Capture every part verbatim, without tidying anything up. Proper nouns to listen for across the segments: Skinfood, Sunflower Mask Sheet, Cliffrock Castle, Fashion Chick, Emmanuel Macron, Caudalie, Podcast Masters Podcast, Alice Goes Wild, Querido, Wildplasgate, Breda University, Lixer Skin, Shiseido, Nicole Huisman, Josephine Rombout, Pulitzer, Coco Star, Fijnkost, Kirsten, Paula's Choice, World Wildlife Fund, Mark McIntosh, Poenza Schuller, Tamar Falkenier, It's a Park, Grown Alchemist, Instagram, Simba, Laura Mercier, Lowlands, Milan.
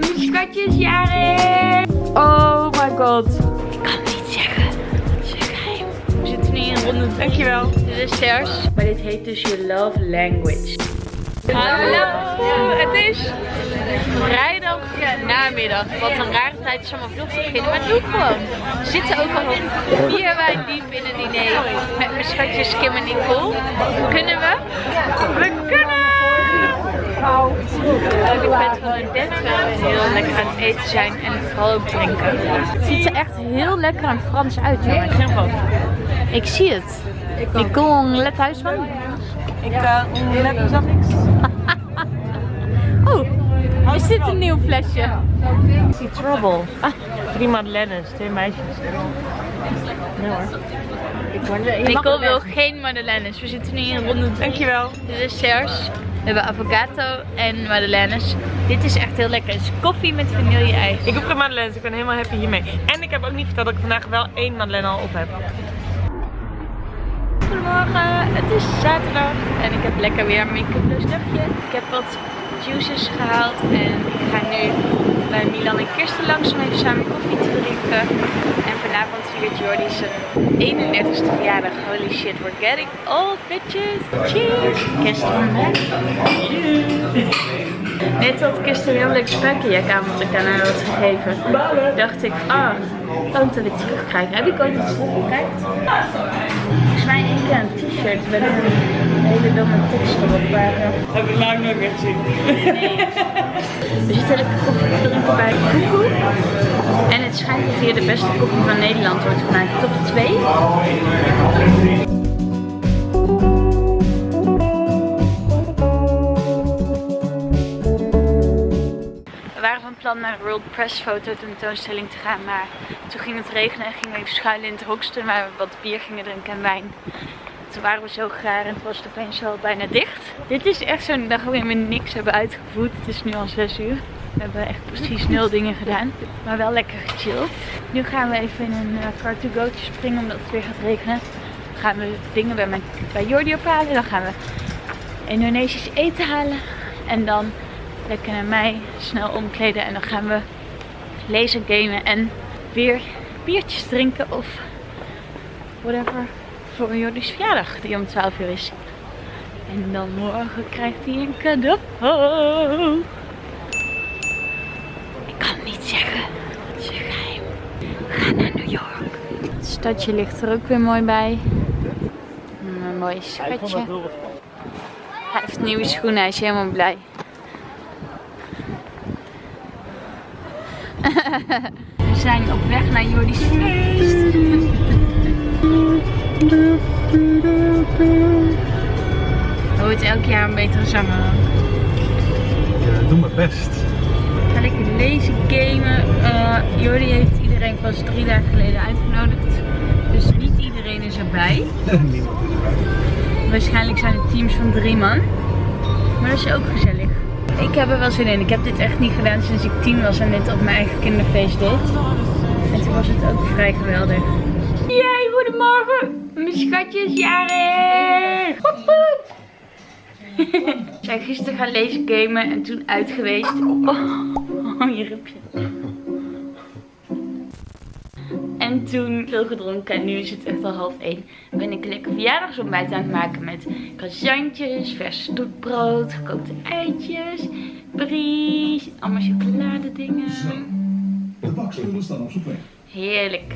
Schatje is jarig. Oh my god. Ik kan het niet zeggen. Het is geheim. We zitten nu in ronde drie. Dankjewel. Dit is Serge. Maar dit heet dus je love language. Hallo. Hallo. Het is vrijdag namiddag. Wat een rare tijd is om een vlog te beginnen. Maar doe gewoon. We zitten ook al op vier wijn diep in het diner. Met mijn schatjes Kim en Nicole. Kunnen we? We kunnen! Oh, ik ben gewoon heel lekker aan het eten zijn en vooral ook drinken. Het ziet er echt heel lekker en Frans uit, jongens. Ik zie het. Nicole, let Huisman. Ik let uh, zag niks. Oh, is dit een nieuw flesje? Ik zie trouble. Ah. Drie Madeleines, twee meisjes. Nee hoor. Ik Nicole wil geen Madeleines. We zitten nu in ronde drie. Dankjewel. Dit is Serge. We hebben avocado en madeleines. Dit is echt heel lekker. Het is koffie met vanille-ijs. Ik heb geen madeleines. Ik ben helemaal happy hiermee. En ik heb ook niet verteld dat ik vandaag wel één madeleine al op heb. Goedemorgen. Het is zaterdag. En ik heb lekker weer mijn make-up dagje. Ik heb wat juices gehaald. En ik ga nu bij Milan en Kirsten langs om even samen koffie te drinken. En vanavond viert Jordy zijn eenendertigste verjaardag. Holy shit, we're getting old bitches. Cheers! Kirsten, hè? Net had Kirsten een heel leuk spijkerjack aan wat ik aan haar had gegeven. Dacht ik, ah, oh, kan dat ik terugkrijg. Heb ik ooit iets teruggekrijgd? Volgens mij één keer een t-shirt met een hele domme tekst erop waren. Heb ik lang nooit meer gezien. We zitten lekker koffie te drinken bij Coco. En het schijnt dat hier de beste koffie van Nederland wordt gemaakt. top twee. We waren van plan naar de World Press foto tentoonstelling te gaan. Maar toen ging het regenen en gingen we even schuilen in het hoksten. Waar we wat bier gingen drinken en wijn. Toen waren we zo gaar en het was opeens al bijna dicht. Dit is echt zo'n dag waarin we niks hebben uitgevoerd. Het is nu al zes uur. We hebben echt precies nul dingen gedaan. Maar wel lekker gechilled. Nu gaan we even in een car to go'tje springen omdat het weer gaat regenen. Dan gaan we dingen bij, mijn, bij Jordy ophalen. Dan gaan we Indonesisch eten halen. En dan lekker naar mij snel omkleden. En dan gaan we lezen, gamen en weer biertjes drinken of whatever. Voor Jordy's verjaardag die om twaalf uur is. En dan morgen krijgt hij een cadeau. Ik kan het niet zeggen. Het is geheim. We gaan naar New York. Het stadje ligt er ook weer mooi bij. Een mooi schatje. Hij heeft nieuwe schoenen. Hij is helemaal blij. We zijn op weg naar Jordy's feest. Er wordt elk jaar een betere zanger. Ik doe mijn best. Ik ga lekker lezen, gamen. Uh, Jordy heeft iedereen pas drie dagen geleden uitgenodigd. Dus niet iedereen is erbij. Niemand is erbij. Waarschijnlijk zijn het teams van drie man. Maar dat is ook gezellig. Ik heb er wel zin in. Ik heb dit echt niet gedaan sinds ik tien was en dit op mijn eigen kinderfeest deed. En toen was het ook vrij geweldig. Jee, goedemorgen! Mijn schatje is jarig! Goed, goed! We zijn gisteren gaan lezen, gamen en toen uit geweest. Oh, oh, je rupje. En toen veel gedronken en nu is het echt al half één. Ben ik lekker verjaardagsontbijt aan het maken met kazantjes, vers stoetbrood, gekookte eitjes, bries, allemaal chocoladedingen. De bakspullen staan op z'n plek. Heerlijk.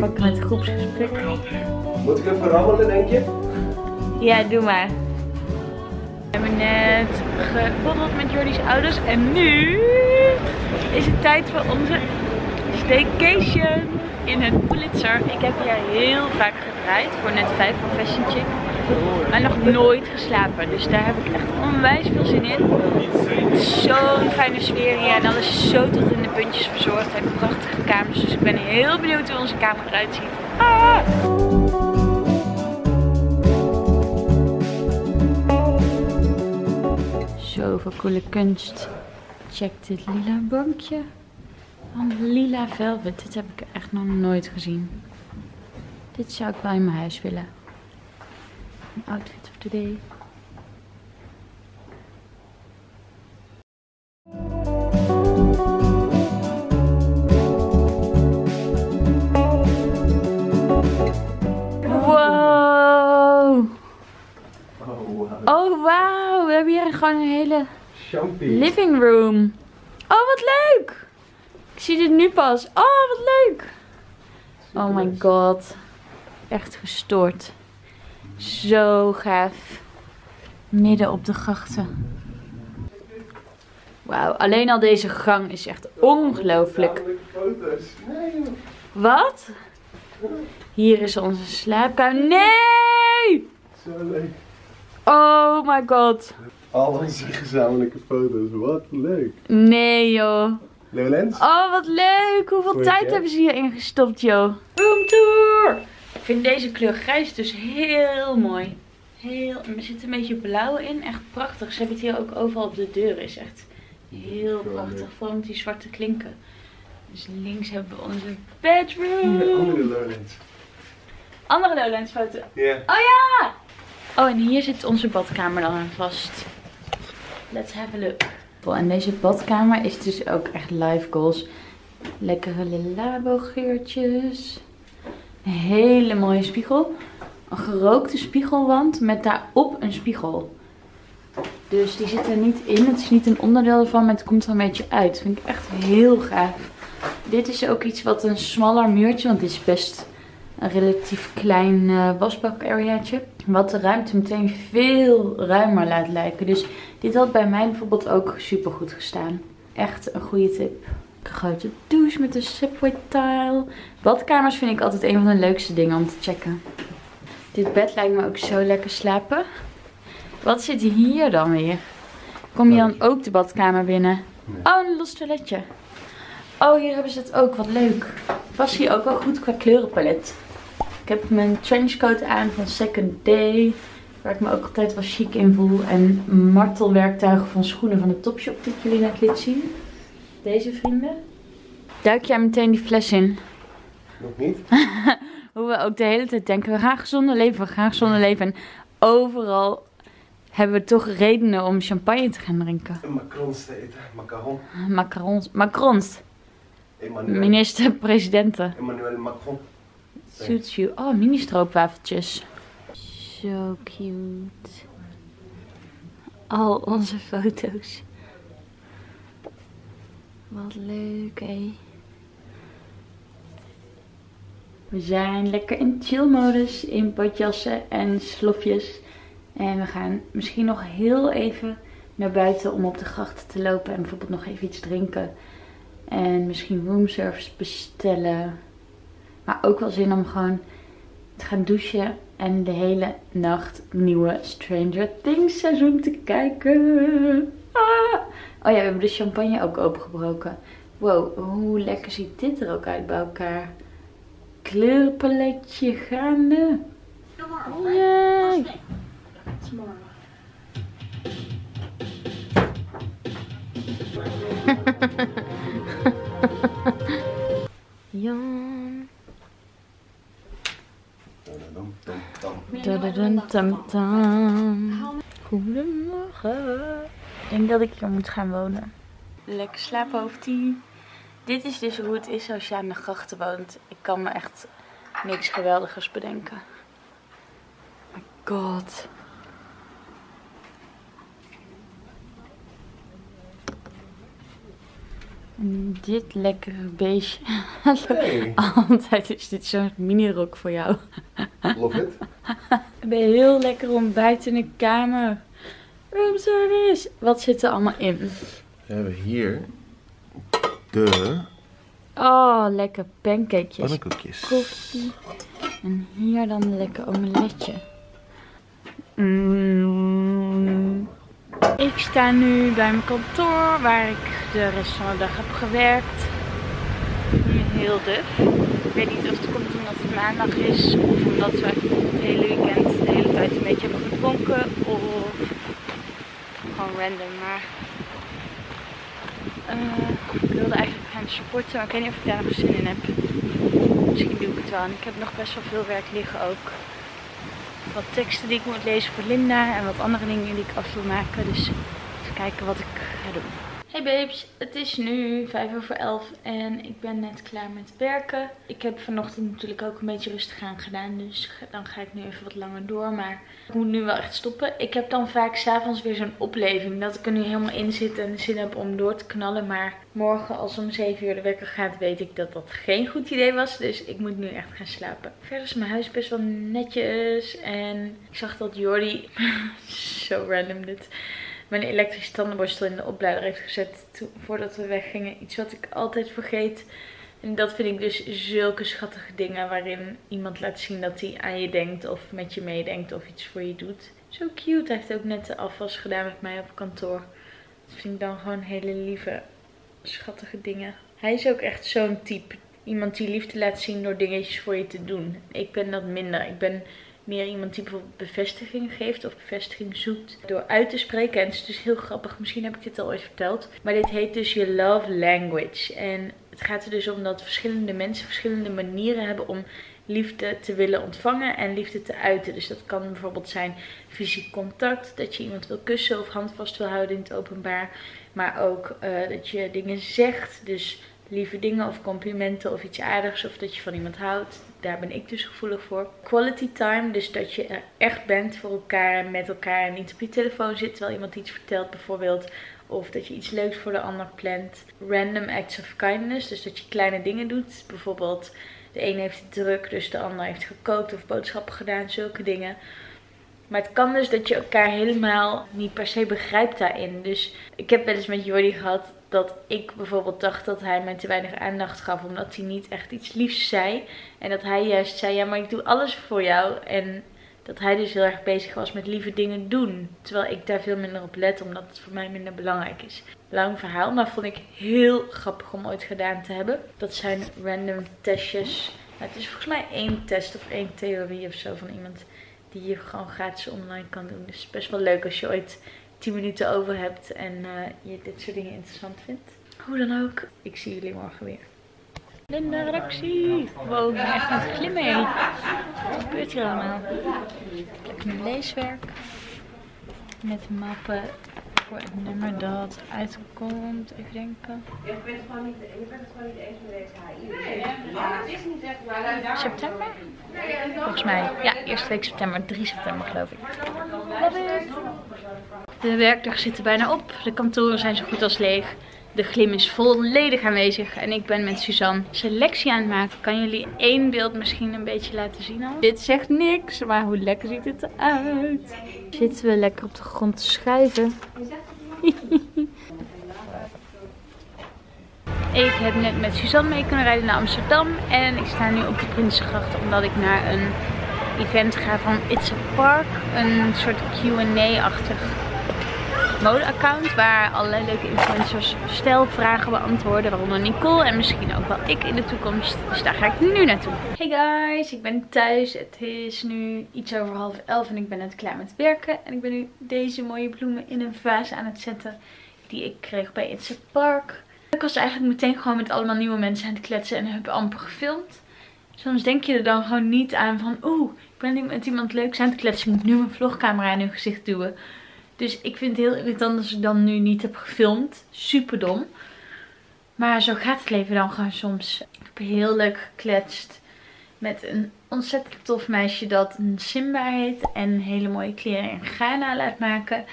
Pakken met groepsgesprek. Moet ik even rammelen, denk je? Ja, doe maar. We hebben net geborreld met Jordy's ouders en nu is het tijd voor onze staycation in het Pulitzer. Ik heb hier heel vaak gedraaid voor net vijf van Fashion Chick, maar nog nooit geslapen. Dus daar heb ik echt onwijs veel zin in. Zo'n fijne sfeer hier en alles is zo tot in de puntjes verzorgd en prachtige kamers. Dus ik ben heel benieuwd hoe onze kamer eruit ziet. Ah! Zoveel coole kunst. Check dit lila bankje. Van lila velvet. Dit heb ik echt nog nooit gezien. Dit zou ik wel in mijn huis willen. Een outfit of the day. Wow! Oh wow, we hebben hier gewoon een hele living room. Oh wat leuk! Ik zie dit nu pas. Oh wat leuk! Oh my god. Echt gestoord. Zo gaaf. Midden op de grachten. Wauw, alleen al deze gang is echt ongelooflijk. Wat? Hier is onze slaapkamer. Nee! Zo leuk. Oh my god. Al onze gezamenlijke foto's. Wat leuk. Nee joh. Lowlands? Oh wat leuk. Hoeveel Goeie tijd keer. hebben ze hierin gestopt joh. Room tour. Ik vind deze kleur grijs dus heel mooi. Heel, er zit een beetje blauw in. Echt prachtig. Ze hebben het hier ook overal op de deuren. Is echt heel prachtig. Vooral met die zwarte klinken. Dus links hebben we onze bedroom. De andere Lowlands. Andere Lowlands foto. Yeah. Oh ja! Oh, en hier zit onze badkamer dan aan vast. Let's have a look. En deze badkamer is dus ook echt life goals. Lekkere lavabo geurtjes. Een hele mooie spiegel. Een gerookte spiegelwand met daarop een spiegel. Dus die zit er niet in. Het is niet een onderdeel ervan, maar het komt er een beetje uit. Vind ik echt heel gaaf. Dit is ook iets wat een smaller muurtje, want dit is best een relatief klein uh, wasbak-areaatje. Wat de ruimte meteen veel ruimer laat lijken. Dus dit had bij mij bijvoorbeeld ook super goed gestaan. Echt een goede tip. Een grote douche met een subway tile. Badkamers vind ik altijd een van de leukste dingen om te checken. Dit bed lijkt me ook zo lekker slapen. Wat zit hier dan weer? Kom je dan ook de badkamer binnen? Oh, een los toiletje. Oh, hier hebben ze het ook. Wat leuk. Past hier ook wel goed qua kleurenpalet. Ik heb mijn trenchcoat aan van Second Day. Waar ik me ook altijd wel chic in voel. En martelwerktuigen van schoenen van de Topshop die jullie net liet zien. Deze vrienden. Duik jij meteen die fles in? Nog niet. Hoe we ook de hele tijd denken. We gaan gezonder leven. We gaan gezonder leven. En overal hebben we toch redenen om champagne te gaan drinken. Macrons te eten. Macaron. Macarons. Macrons. Minister-presidenten. Emmanuel Macron. Suits you. Oh, mini stroopwafeltjes. Zo cute. Al onze foto's. Wat leuk, hé. We zijn lekker in chill-modus. In badjassen en slofjes. En we gaan misschien nog heel even naar buiten om op de grachten te lopen. En bijvoorbeeld nog even iets drinken. En misschien roomservice bestellen. Maar ook wel zin om gewoon te gaan douchen. En de hele nacht nieuwe Stranger Things seizoen te kijken. Ah. Oh ja, we hebben de champagne ook opengebroken. Wow, hoe lekker ziet dit er ook uit bij elkaar. Kleurpaletje gaande. Yeah. Ja. Goedemorgen. Ik denk dat ik hier moet gaan wonen. Lekker slapen over tien. Dit is dus hoe het is als je aan de grachten woont. Ik kan me echt niks geweldigers bedenken. Oh my god. Dit lekkere beestje. Hey. Altijd is dit zo'n minirok voor jou. Love it. Ik ben heel lekker ontbijt in de kamer. Roomservice. Wat zit er allemaal in? We hebben hier de... Oh, lekker pancakejes. Pannenkoekjes. Koffie. En hier dan een lekker omeletje. Mm. Ik sta nu bij mijn kantoor waar ik de rest van de dag heb gewerkt. Heel duf. Ik weet niet of het komt omdat het maandag is of omdat we het hele weekend de hele tijd een beetje hebben gedronken of gewoon random. Maar uh, ik wilde eigenlijk gaan sporten, maar ik weet niet of ik daar nog zin in heb. Dus ik doe het wel. En ik heb nog best wel veel werk liggen ook. Wat teksten die ik moet lezen voor Linda en wat andere dingen die ik af wil maken. Dus even kijken wat ik ga doen. Hey babes, het is nu vijf over elf en ik ben net klaar met werken. Ik heb vanochtend natuurlijk ook een beetje rustig aan gedaan, dus dan ga ik nu even wat langer door. Maar ik moet nu wel echt stoppen. Ik heb dan vaak s'avonds weer zo'n opleving dat ik er nu helemaal in zit en zin heb om door te knallen. Maar morgen als om zeven uur de wekker gaat, weet ik dat dat geen goed idee was. Dus ik moet nu echt gaan slapen. Verder is mijn huis best wel netjes en ik zag dat Jordy... zo random dit... mijn elektrische tandenborstel in de opleider heeft gezet voordat we weggingen. Iets wat ik altijd vergeet. En dat vind ik dus zulke schattige dingen waarin iemand laat zien dat hij aan je denkt of met je meedenkt of iets voor je doet. Zo cute. Hij heeft ook net de afwas gedaan met mij op kantoor. Dat vind ik dan gewoon hele lieve, schattige dingen. Hij is ook echt zo'n type. Iemand die liefde laat zien door dingetjes voor je te doen. Ik ben dat minder. Ik ben... meer iemand die bijvoorbeeld bevestiging geeft of bevestiging zoekt door uit te spreken. En het is dus heel grappig, misschien heb ik dit al ooit verteld. Maar dit heet dus je love language. En het gaat er dus om dat verschillende mensen verschillende manieren hebben om liefde te willen ontvangen en liefde te uiten. Dus dat kan bijvoorbeeld zijn fysiek contact, dat je iemand wil kussen of handvast wil houden in het openbaar. Maar ook uh, dat je dingen zegt, dus lieve dingen of complimenten of iets aardigs of dat je van iemand houdt. Daar ben ik dus gevoelig voor. Quality time, dus dat je er echt bent voor elkaar en met elkaar en niet op je telefoon zit terwijl iemand iets vertelt bijvoorbeeld. Of dat je iets leuks voor de ander plant. Random acts of kindness, dus dat je kleine dingen doet. Bijvoorbeeld de een heeft het druk, dus de ander heeft gekookt of boodschappen gedaan, zulke dingen. Maar het kan dus dat je elkaar helemaal niet per se begrijpt daarin. Dus ik heb wel eens met Jordy gehad dat ik bijvoorbeeld dacht dat hij mij te weinig aandacht gaf. Omdat hij niet echt iets liefs zei. En dat hij juist zei, ja maar ik doe alles voor jou. En dat hij dus heel erg bezig was met lieve dingen doen. Terwijl ik daar veel minder op let, omdat het voor mij minder belangrijk is. Lang verhaal, maar vond ik heel grappig om ooit gedaan te hebben. Dat zijn random testjes. Nou, het is volgens mij één test of één theorie of zo van iemand die je gewoon gratis online kan doen. Dus best wel leuk als je ooit tien minuten over hebt en uh, je dit soort dingen interessant vindt. Hoe dan ook, ik zie jullie morgen weer. Linda, redactie! Wow, ik ben echt aan het glimmen. Wat gebeurt hier allemaal? Lekker mijn leeswerk. Met mappen voor het nummer dat uitkomt. Even denken. Ik ben het gewoon niet eens met deze H I. September? Volgens mij. Ja, eerste week september. drie september geloof ik. Love it. De werkdag zit er bijna op. De kantoren zijn zo goed als leeg. De glim is volledig aanwezig. En ik ben met Suzanne selectie aan het maken. Kan jullie één beeld misschien een beetje laten zien al? Dit zegt niks, maar hoe lekker ziet het eruit. Zitten we lekker op de grond te schuiven. Ik heb net met Suzanne mee kunnen rijden naar Amsterdam. En ik sta nu op de Prinsengracht omdat ik naar een event ga van It's a Park. Een soort Q en A-achtig mode-account waar allerlei leuke influencers stijlvragen beantwoorden, waaronder Nicole en misschien ook wel ik in de toekomst. Dus daar ga ik nu naartoe. Hey guys, ik ben thuis. Het is nu iets over half elf en ik ben net klaar met werken. En ik ben nu deze mooie bloemen in een vaas aan het zetten die ik kreeg bij It's a Park. Ik was eigenlijk meteen gewoon met allemaal nieuwe mensen aan het kletsen en heb amper gefilmd. Soms denk je er dan gewoon niet aan van oeh, ik ben met iemand leuks aan het kletsen. Ik moet nu mijn vlogcamera aan hun gezicht duwen. Dus ik vind het heel irritant als ik dan nu niet heb gefilmd. Super dom. Maar zo gaat het leven dan gewoon soms. Ik heb heel leuk gekletst met een ontzettend tof meisje dat Simba heet. En hele mooie kleren in Ghana laat maken.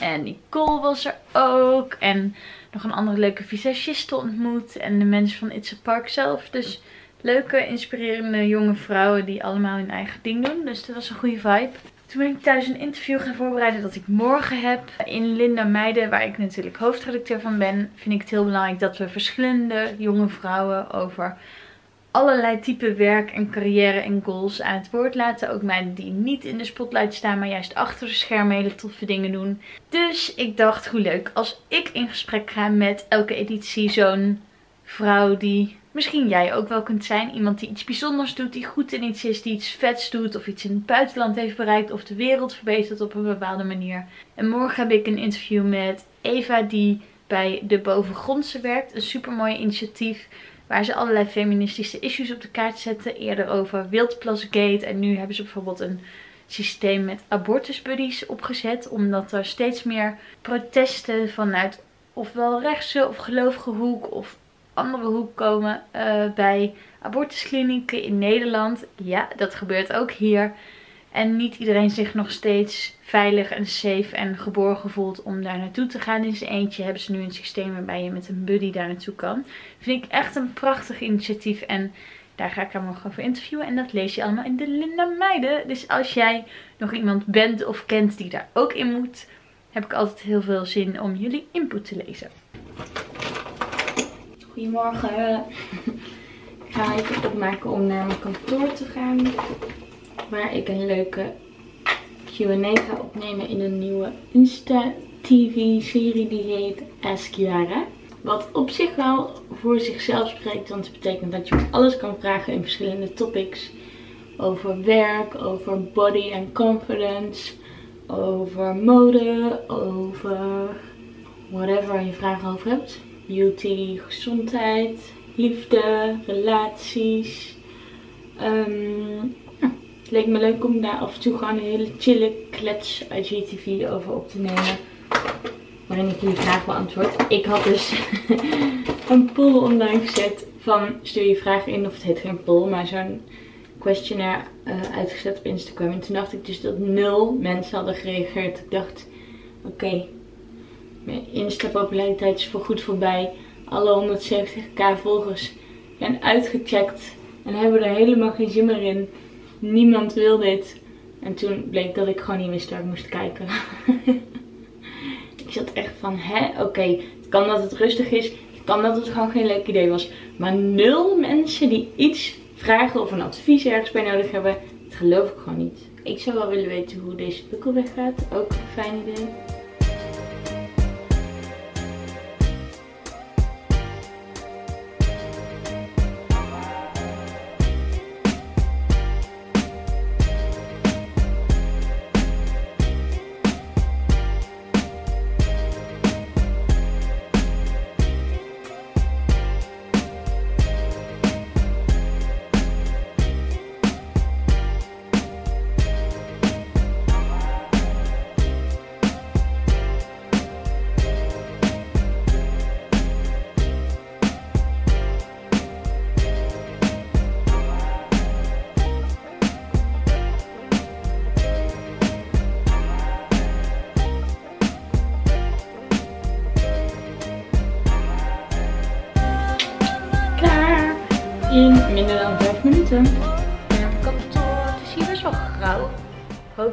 En Nicole was er ook. En nog een andere leuke visagiste ontmoet. En de mensen van It's a Park zelf. Dus leuke, inspirerende jonge vrouwen die allemaal hun eigen ding doen. Dus dat was een goede vibe. Toen ben ik thuis een interview gaan voorbereiden dat ik morgen heb. In LINDA.meiden, waar ik natuurlijk hoofdredacteur van ben, vind ik het heel belangrijk dat we verschillende jonge vrouwen over allerlei type werk en carrière en goals aan het woord laten. Ook meiden die niet in de spotlight staan, maar juist achter de schermen hele toffe dingen doen. Dus ik dacht, hoe leuk als ik in gesprek ga met elke editie zo'n vrouw die misschien jij ook wel kunt zijn. Iemand die iets bijzonders doet, die goed in iets is, die iets vets doet of iets in het buitenland heeft bereikt of de wereld verbetert op een bepaalde manier. En morgen heb ik een interview met Eva die bij De Bovengrondse werkt. Een supermooi initiatief waar ze allerlei feministische issues op de kaart zetten. Eerder over Wildplasgate en nu hebben ze bijvoorbeeld een systeem met abortusbuddies opgezet. Omdat er steeds meer protesten vanuit ofwel rechtse of gelovige hoek of andere hoek komen uh, bij abortusklinieken in Nederland. Ja, dat gebeurt ook hier. En niet iedereen zich nog steeds veilig en safe en geborgen voelt om daar naartoe te gaan. In zijn eentje hebben ze nu een systeem waarbij je met een buddy daar naartoe kan. Vind ik echt een prachtig initiatief en daar ga ik haar morgen over interviewen. En dat lees je allemaal in de LINDA.meiden. Dus als jij nog iemand bent of kent die daar ook in moet, heb ik altijd heel veel zin om jullie input te lezen. Goedemorgen. Ik ga even opmaken om naar mijn kantoor te gaan. Waar ik een leuke Q en A ga opnemen in een nieuwe Insta-T V-serie die heet Ask Yara. Wat op zich wel voor zichzelf spreekt, want het betekent dat je alles kan vragen in verschillende topics. Over werk, over body en confidence, over mode, over whatever je vragen over hebt. Beauty, gezondheid, liefde, relaties. Um, Het leek me leuk om daar af en toe gewoon een hele chille klets uit I G T V over op te nemen. Waarin ik jullie vraag beantwoord. Ik had dus een poll online gezet van stuur je vragen in. Of het heet geen poll, maar zo'n questionnaire uh, uitgezet op Instagram. En toen dacht ik dus dat nul mensen hadden gereageerd. Ik dacht, oké, okay, mijn Insta-populariteit is voorgoed voorbij. Alle honderdzeventigduizend volgers zijn uitgecheckt en hebben er helemaal geen zin meer in. Niemand wil dit. En toen bleek dat ik gewoon niet meer start moest kijken. Ik zat echt van, hè? Oké, okay, het kan dat het rustig is. Het kan dat het gewoon geen leuk idee was. Maar nul mensen die iets vragen of een advies ergens bij nodig hebben. Dat geloof ik gewoon niet. Ik zou wel willen weten hoe deze pukkel weggaat. Ook een fijn idee.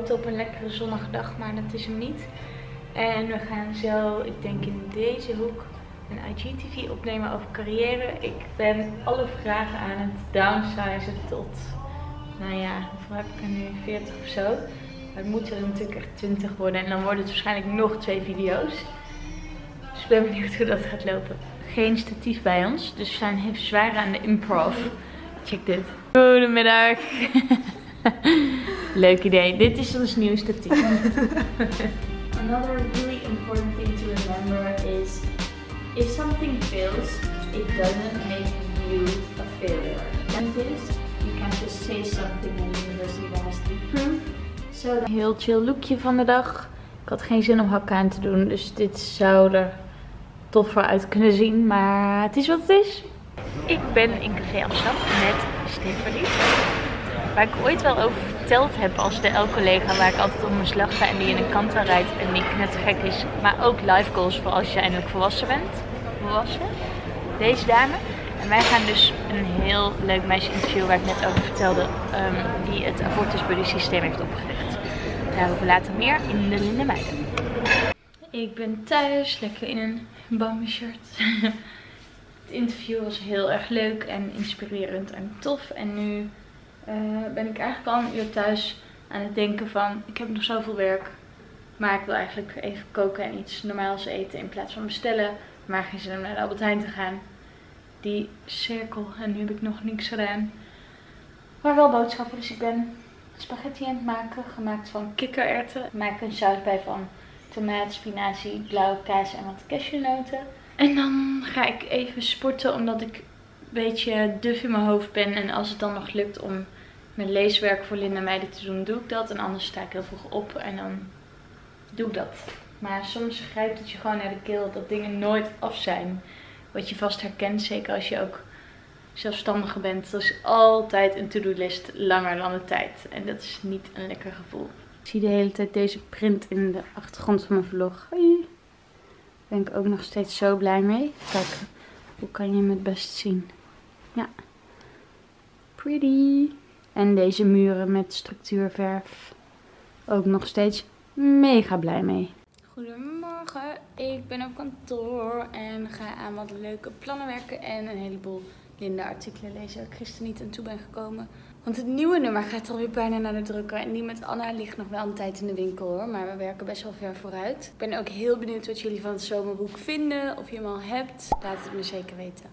Op een lekkere zonnige dag, maar dat is hem niet. En we gaan zo, ik denk in deze hoek, een I G T V opnemen over carrière. Ik ben alle vragen aan het downsizen tot, nou ja, hoeveel heb ik er nu? veertig of zo. Maar het moet er natuurlijk echt twintig worden en dan worden het waarschijnlijk nog twee video's. Dus ik ben benieuwd hoe dat gaat lopen. Geen statief bij ons, dus we zijn even zwaar aan de improv. Check dit. Goedemiddag. Leuk idee. Dit is ons nieuwste tip. Another really important thing to remember is if something fails, it doesn't make you a failure. And this, you can just say something and the university has to prove. So that... Heel chill lookje van de dag. Ik had geen zin om hakken aan te doen, dus dit zou er tof voor uit kunnen zien, maar het is wat het is. Ik ben in Café Amsterdam met Stefanie. Waar ik ooit wel over verteld heb als de L-collega waar ik altijd om mijn slag ga en die in een kanta rijdt en die net gek is. Maar ook life goals voor als je eindelijk volwassen bent. Volwassen. Deze dame. En wij gaan dus een heel leuk meisje interviewen waar ik net over vertelde. Um, die het abortusbuddy systeem heeft opgericht. Daarover later meer in de LINDA.meiden. Ik ben thuis, lekker in een bambi shirt. Het interview was heel erg leuk en inspirerend en tof. En nu... Uh, ben ik eigenlijk al een uur thuis aan het denken van, ik heb nog zoveel werk, maar ik wil eigenlijk even koken en iets normaals eten in plaats van bestellen. Maar geen zin om naar de Albert Heijn te gaan. Die cirkel, en nu heb ik nog niks gedaan. Maar wel boodschappen, dus ik ben spaghetti aan het maken, gemaakt van kikkererwten. Ik maak een saus bij van tomaat, spinazie, blauwe kaas en wat cashewnoten. En dan ga ik even sporten, omdat ik beetje duf in mijn hoofd ben. En als het dan nog lukt om mijn leeswerk voor LINDA.meiden te doen, doe ik dat. En anders sta ik heel vroeg op en dan doe ik dat. Maar soms grijpt het je gewoon naar de keel dat dingen nooit af zijn. Wat je vast herkent, zeker als je ook zelfstandige bent. Dat is altijd een to-do-list langer dan de tijd. En dat is niet een lekker gevoel. Ik zie de hele tijd deze print in de achtergrond van mijn vlog. Hoi. Daar ben ik ook nog steeds zo blij mee. Kijk, hoe kan je hem het best zien? Ja. Pretty. En deze muren met structuurverf. Ook nog steeds mega blij mee. Goedemorgen, ik ben op kantoor en ga aan wat leuke plannen werken en een heleboel LINDA-artikelen lezen waar ik gisteren niet aan toe ben gekomen. Want het nieuwe nummer gaat alweer bijna naar de drukker en die met Anna ligt nog wel een tijd in de winkel hoor, maar we werken best wel ver vooruit. Ik ben ook heel benieuwd wat jullie van het zomerboek vinden, of je hem al hebt. Laat het me zeker weten.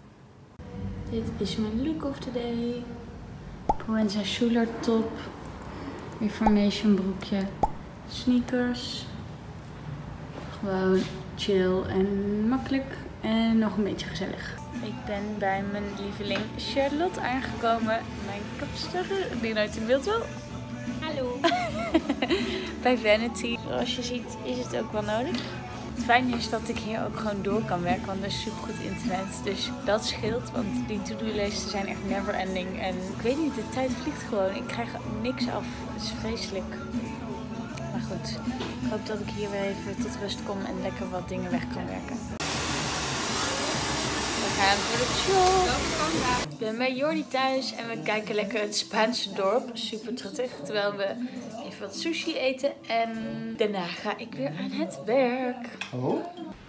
Dit is mijn look of the day. Poenza Schuller top, Reformation broekje, sneakers. Gewoon chill en makkelijk en nog een beetje gezellig. Ik ben bij mijn lieveling Charlotte aangekomen. Mijn kapster, die nooit in beeld wil. Hallo. Bij Vanity. Zoals je ziet is het ook wel nodig. Het fijne is dat ik hier ook gewoon door kan werken, want er is supergoed internet. Dus dat scheelt, want die to-do-listen zijn echt never ending. En ik weet niet, de tijd vliegt gewoon. Ik krijg niks af. Het is vreselijk. Maar goed, ik hoop dat ik hier weer even tot rust kom en lekker wat dingen weg kan werken. We gaan voor de show. Ik ben bij Jordy thuis en we kijken lekker het Spaanse dorp. Super truttig, terwijl we even wat sushi eten. En daarna ga ik weer aan het werk. Oh.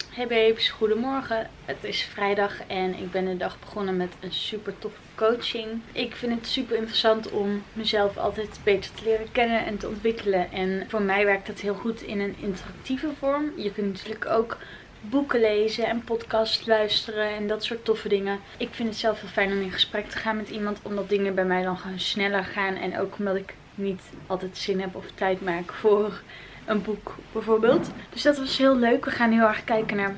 Hey babes, goedemorgen. Het is vrijdag en ik ben de dag begonnen met een super toffe coaching. Ik vind het super interessant om mezelf altijd beter te leren kennen en te ontwikkelen. En voor mij werkt dat heel goed in een interactieve vorm. Je kunt natuurlijk ook boeken lezen en podcasts luisteren en dat soort toffe dingen. Ik vind het zelf heel fijn om in gesprek te gaan met iemand, omdat dingen bij mij dan gewoon sneller gaan. En ook omdat ik niet altijd zin heb of tijd maak voor een boek bijvoorbeeld. Dus dat was heel leuk. We gaan heel erg kijken naar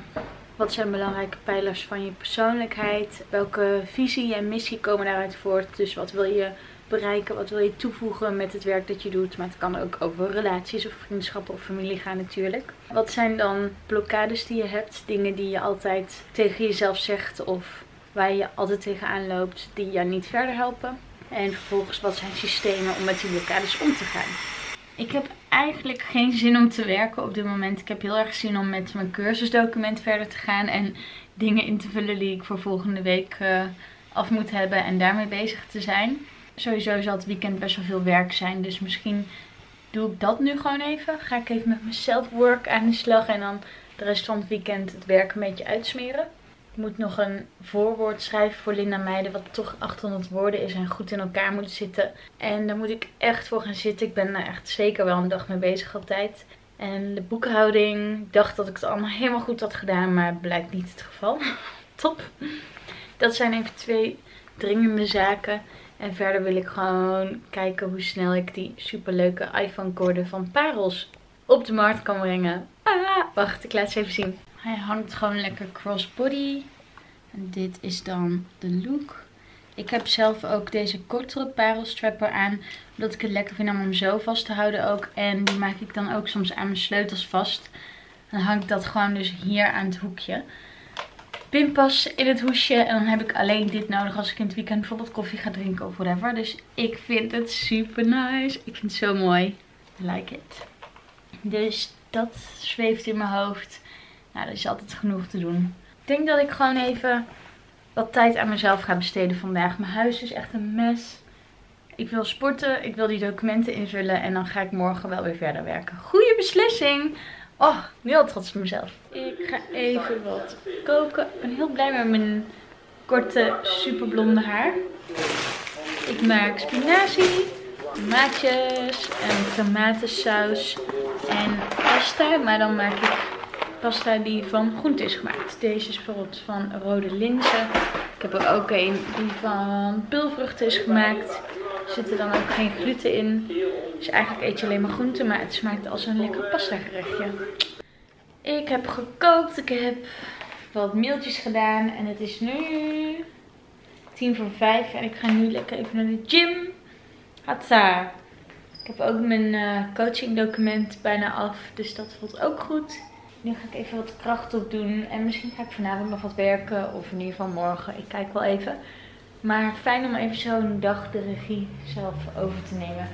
wat zijn belangrijke pijlers van je persoonlijkheid. Welke visie en missie komen daaruit voort. Dus wat wil je bereiken, wat wil je toevoegen met het werk dat je doet. Maar het kan ook over relaties of vriendschappen of familie gaan natuurlijk. Wat zijn dan blokkades die je hebt? Dingen die je altijd tegen jezelf zegt of waar je altijd tegenaan loopt die jou niet verder helpen. En vervolgens wat zijn systemen om met die blokkades om te gaan. Ik heb eigenlijk geen zin om te werken op dit moment. Ik heb heel erg zin om met mijn cursusdocument verder te gaan. En dingen in te vullen die ik voor volgende week uh, af moet hebben. En daarmee bezig te zijn. Sowieso zal het weekend best wel veel werk zijn. Dus misschien doe ik dat nu gewoon even. Ga ik even met mijn self-work aan de slag. En dan de rest van het weekend het werk een beetje uitsmeren. Ik moet nog een voorwoord schrijven voor LINDA.meiden, wat toch achthonderd woorden is en goed in elkaar moet zitten. En daar moet ik echt voor gaan zitten. Ik ben daar echt zeker wel een dag mee bezig altijd. En de boekhouding, ik dacht dat ik het allemaal helemaal goed had gedaan, maar blijkt niet het geval. Top! Dat zijn even twee dringende zaken. En verder wil ik gewoon kijken hoe snel ik die superleuke iPhone-koorden van Parels op de markt kan brengen. Ah, wacht, ik laat ze even zien. Hij hangt gewoon lekker crossbody. En dit is dan de look. Ik heb zelf ook deze kortere parelstrapper aan. Omdat ik het lekker vind om hem zo vast te houden ook. En die maak ik dan ook soms aan mijn sleutels vast. Dan hang ik dat gewoon dus hier aan het hoekje. Pinpas in het hoesje. En dan heb ik alleen dit nodig als ik in het weekend bijvoorbeeld koffie ga drinken of whatever. Dus ik vind het super nice. Ik vind het zo mooi. I like it. Dus dat zweeft in mijn hoofd. Nou, dat is altijd genoeg te doen. Ik denk dat ik gewoon even wat tijd aan mezelf ga besteden vandaag. Mijn huis is echt een mes. Ik wil sporten, ik wil die documenten invullen en dan ga ik morgen wel weer verder werken. Goeie beslissing! Oh, nu al trots op mezelf. Ik ga even wat koken. Ik ben heel blij met mijn korte, superblonde haar. Ik maak spinazie, tomaatjes en tomatensaus en pasta. Maar dan maak ik pasta die van groente is gemaakt. Deze is bijvoorbeeld van rode linzen. Ik heb er ook een die van pulvruchten is gemaakt. Er zit er dan ook geen gluten in. Dus eigenlijk eet je alleen maar groente, maar het smaakt als een lekker pasta gerechtje. Ik heb gekookt. Ik heb wat meeltjes gedaan. En het is nu tien voor vijf. En ik ga nu lekker even naar de gym. Hatsa. Ik heb ook mijn uh, coachingdocument bijna af. Dus dat voelt ook goed. Nu ga ik even wat kracht opdoen. En misschien ga ik vanavond nog wat werken. Of in ieder geval morgen. Ik kijk wel even. Maar fijn om even zo'n dag de regie zelf over te nemen.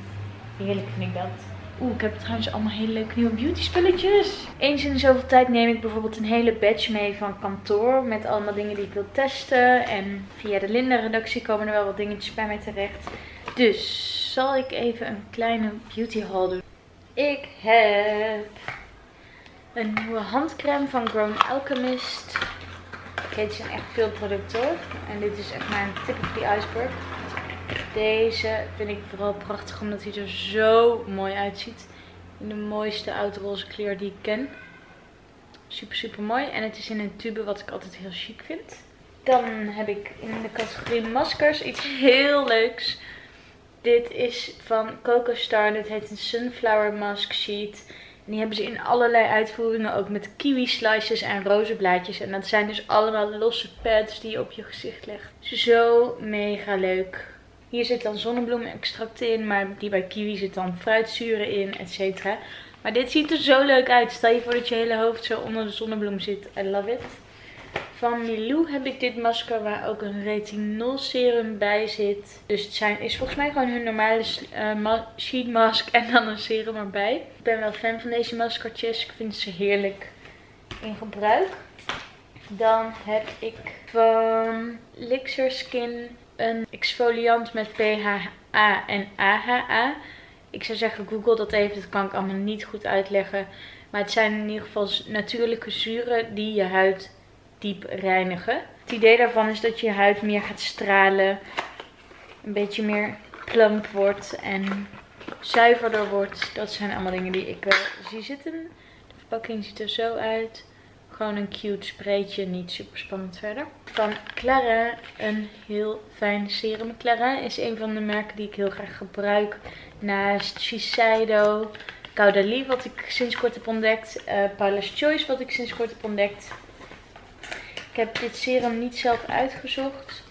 Heerlijk vind ik dat. Oeh, ik heb trouwens allemaal hele leuke nieuwe beauty spulletjes. Eens in de zoveel tijd neem ik bijvoorbeeld een hele batch mee van kantoor. Met allemaal dingen die ik wil testen. En via de Linda redactie komen er wel wat dingetjes bij mij terecht. Dus zal ik even een kleine beauty haul doen. Ik heb een nieuwe handcreme van Grown Alchemist. Oké, dit zijn echt veel producten. En dit is echt mijn tip of the iceberg. Deze vind ik vooral prachtig omdat hij er zo mooi uitziet. In de mooiste oudroze kleur die ik ken. Super super mooi. En het is in een tube, wat ik altijd heel chic vind. Dan heb ik in de categorie maskers iets heel leuks. Dit is van Coco Star. Dit heet een Sunflower Mask Sheet. En die hebben ze in allerlei uitvoeringen. Ook met kiwi slices en rozenblaadjes. En dat zijn dus allemaal losse pads die je op je gezicht legt. Zo mega leuk. Hier zit dan zonnebloemextract in. Maar die bij kiwi zit dan fruitzuren in, et cetera. Maar dit ziet er zo leuk uit. Stel je voor dat je hele hoofd zo onder de zonnebloem zit. I love it. Van Milou heb ik dit masker waar ook een retinol serum bij zit. Dus het zijn, is volgens mij gewoon hun normale uh, ma sheet mask en dan een serum erbij. Ik ben wel fan van deze maskertjes. Ik vind ze heerlijk in gebruik. Dan heb ik van Lixer Skin een exfoliant met P H A en A H A. Ik zou zeggen, google dat even. Dat kan ik allemaal niet goed uitleggen. Maar het zijn in ieder geval natuurlijke zuren die je huid diep reinigen. Het idee daarvan is dat je huid meer gaat stralen. Een beetje meer plump wordt en zuiverder wordt. Dat zijn allemaal dingen die ik wel zie zitten. De verpakking ziet er zo uit. Gewoon een cute spreetje. Niet super spannend verder. Van Clarins een heel fijn serum. Clarins is een van de merken die ik heel graag gebruik. Naast Shiseido. Caudalie wat ik sinds kort heb ontdekt. Uh, Paula's Choice wat ik sinds kort heb ontdekt. Ik heb dit serum niet zelf uitgezocht.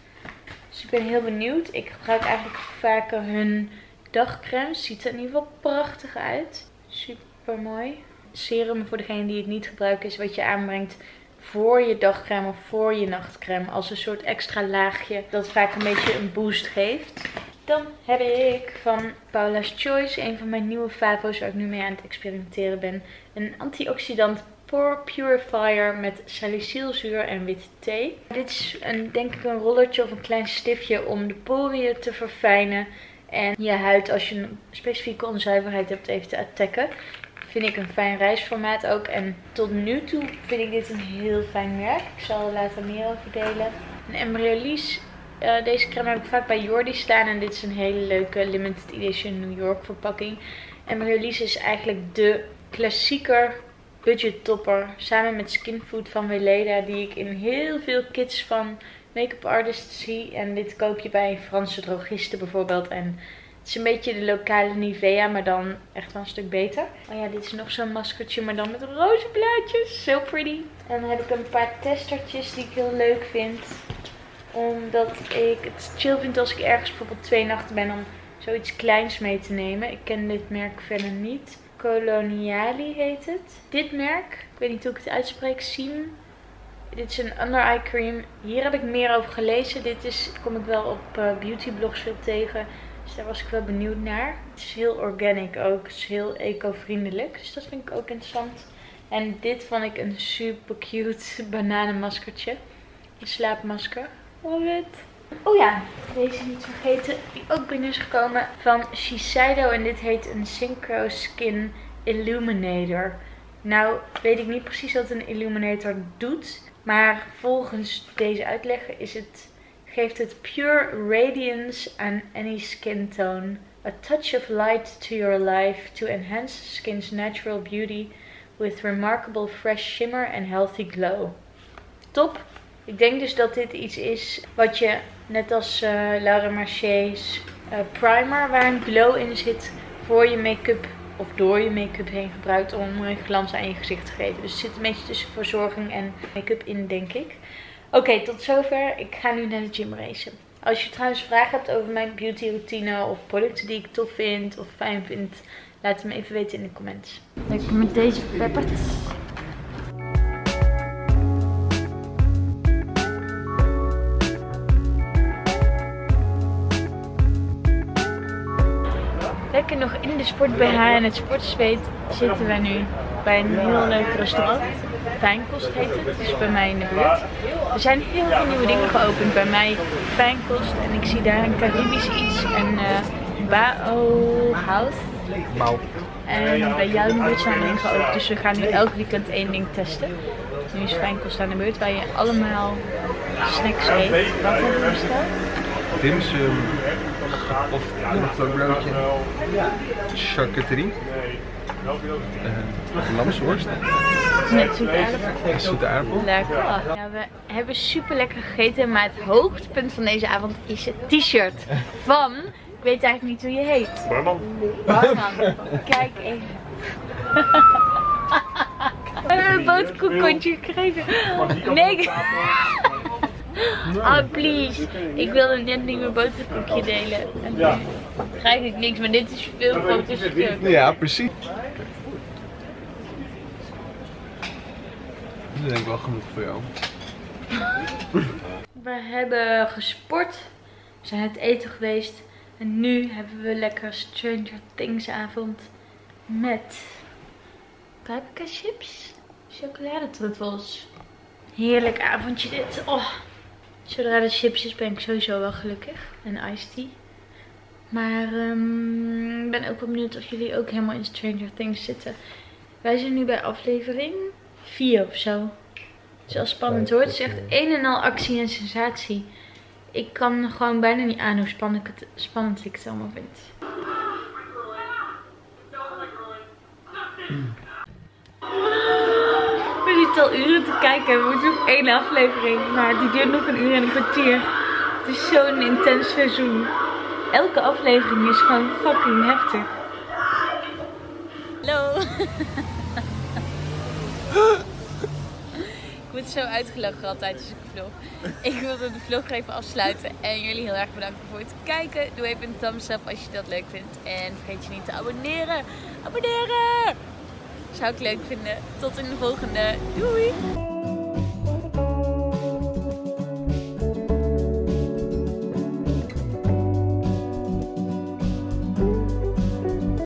Dus ik ben heel benieuwd. Ik gebruik eigenlijk vaker hun dagcreme. Ziet er in ieder geval prachtig uit. Super mooi. Serum voor degene die het niet gebruiken is wat je aanbrengt voor je dagcreme of voor je nachtcreme. Als een soort extra laagje dat vaak een beetje een boost geeft. Dan heb ik van Paula's Choice, een van mijn nieuwe favo's waar ik nu mee aan het experimenteren ben, een antioxidant Pore Purifier met salicylzuur en witte thee. Dit is een, denk ik een rollertje of een klein stiftje om de poriën te verfijnen. En je huid als je een specifieke onzuiverheid hebt even te attacken. Vind ik een fijn reisformaat ook. En tot nu toe vind ik dit een heel fijn merk. Ik zal er later meer over delen. Een Embryolisse. Uh, deze crème heb ik vaak bij Jordy staan. En dit is een hele leuke limited edition New York verpakking. Embryolisse is eigenlijk de klassieker budget topper. Samen met Skinfood van Weleda. Die ik in heel veel kits van make-up artists zie. En dit koop je bij Franse drogisten bijvoorbeeld. En het is een beetje de lokale Nivea. Maar dan echt wel een stuk beter. Oh ja, dit is nog zo'n maskertje. Maar dan met roze blaadjes. Zo pretty. En dan heb ik een paar testertjes die ik heel leuk vind. Omdat ik het chill vind als ik ergens bijvoorbeeld twee nachten ben. Om zoiets kleins mee te nemen. Ik ken dit merk verder niet. Coloniali heet het. Dit merk, ik weet niet hoe ik het uitspreek, Siem. Dit is een under eye cream. Hier heb ik meer over gelezen. Dit is, kom ik wel op uh, beautyblogs veel tegen. Dus daar was ik wel benieuwd naar. Het is heel organic ook. Het is heel eco-vriendelijk. Dus dat vind ik ook interessant. En dit vond ik een super cute bananenmaskertje. Een slaapmasker. Love it. Oh ja, deze niet vergeten, die ook binnen is gekomen van Shiseido en dit heet een Synchro Skin Illuminator. Nou weet ik niet precies wat een illuminator doet, maar volgens deze uitleg is het, geeft het pure radiance aan any skin tone. A touch of light to your life to enhance skin's natural beauty with remarkable fresh shimmer and healthy glow. Top! Ik denk dus dat dit iets is wat je, net als uh, Laura Mercier's uh, primer, waar een glow in zit, voor je make-up of door je make-up heen gebruikt om een glans aan je gezicht te geven. Dus het zit een beetje tussen verzorging en make-up in, denk ik. Oké, okay, tot zover. Ik ga nu naar de gym racen. Als je trouwens vragen hebt over mijn beauty routine of producten die ik tof vind of fijn vind, laat het me even weten in de comments. Lekker met deze peppers. Lekker nog in de sport-B H en het sportzweet zitten wij nu bij een heel leuk restaurant. Fijnkost heet het, dus bij mij in de buurt. Er zijn heel veel nieuwe dingen geopend bij mij. Fijnkost en ik zie daar een Caribisch iets, een uh, bao house. Mau. En bij jou in de buurt zijn er dingen geopend, dus we gaan nu elk weekend één ding testen. Nu is Fijnkost aan de beurt, waar je allemaal snacks eet. Wat hebben we besteld? Dimsum of knoflookbroodje, charcuterie, uh, lamsworst. Met zoete aardappel. Met zoete aardappel. Lekker. Ja, we hebben super lekker gegeten, maar het hoogtepunt van deze avond is het t-shirt van, ik weet eigenlijk niet hoe je heet. Barman. Barman. Kijk even. We hebben een boterkoekkontje gekregen. Nee. Ah, oh, please. Ik wilde net niet mijn boterkoekje delen. En dan krijg ik niks, maar dit is veel groter stuk. Ja, precies. Dat denk ik wel genoeg voor jou. We hebben gesport. We zijn het eten geweest. En nu hebben we lekker Stranger Things avond. Met paprika chips. Chocoladetruffels. Heerlijk avondje dit. Oh. Zodra de chips is ben ik sowieso wel gelukkig. En iced tea. Maar um, ik ben ook wel benieuwd of jullie ook helemaal in Stranger Things zitten. Wij zijn nu bij aflevering vier of zo. Het is wel spannend hoor. Het is echt een en al actie en sensatie. Ik kan gewoon bijna niet aan hoe spannend ik het, spannend ik het allemaal vind. Mm. We zitten al uren te kijken. We moeten nog één aflevering. Maar die duurt nog een uur en een kwartier. Het is zo'n intens seizoen. Elke aflevering is gewoon fucking heftig. Hallo. Ik word zo uitgelachen altijd als ik vlog. Ik wilde de vlog even afsluiten. En jullie heel erg bedankt voor het kijken. Doe even een thumbs up als je dat leuk vindt. En vergeet je niet te abonneren. Abonneren! Zou ik leuk vinden. Tot in de volgende. Doei!